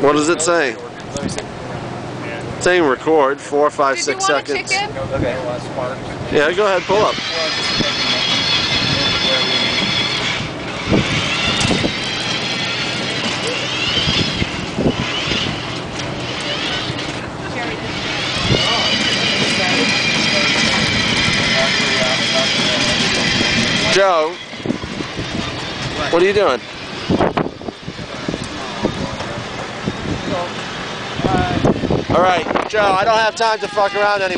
What does it say? Saying record 4 or 5, 6 seconds. Yeah, go ahead, pull up. Joe, what are you doing? All right, Joe, I don't have time to fuck around anymore.